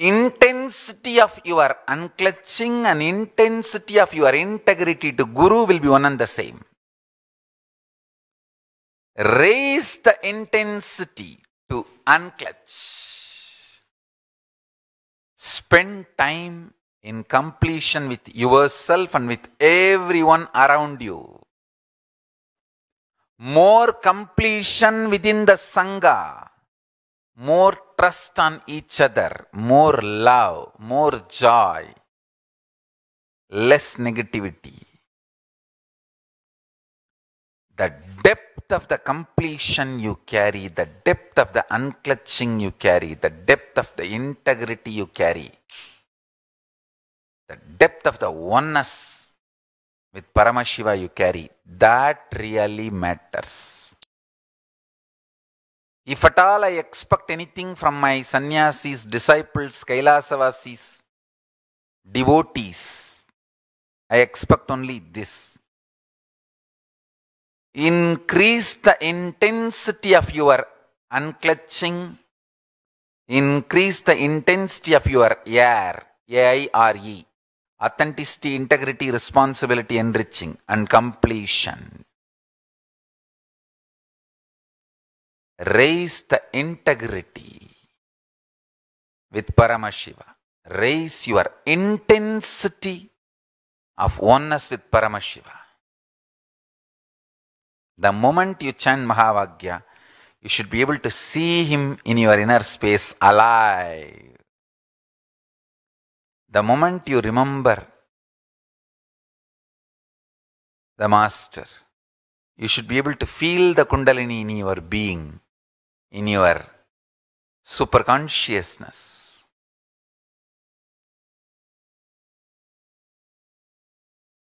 intensity of your unclenching and intensity of your integrity to Guru will be one and the same. Raise the intensity to unclench. Spend time in completion with yourself and with everyone around you. More completion within the Sangha. More trust on each other, more love, more joy, less negativity. The depth of the completion you carry, the depth of the unclenching you carry, the depth of the integrity you carry, the depth of the oneness with Paramashiva you carry, that really matters. If at all I expect anything from my sannyasis, disciples, kailasavasis, devotees, I expect only this. Increase the intensity of your unclenching, increase the intensity of your air, A-I-R-E, authenticity, integrity, responsibility, enriching and completion. Raise the integrity with Paramashiva. Raise your intensity of oneness with Paramashiva. The moment you chant mahavakya, you should be able to see him in your inner space alive. The moment you remember the Master, you should be able to feel the kundalini in your being, in your superconsciousness.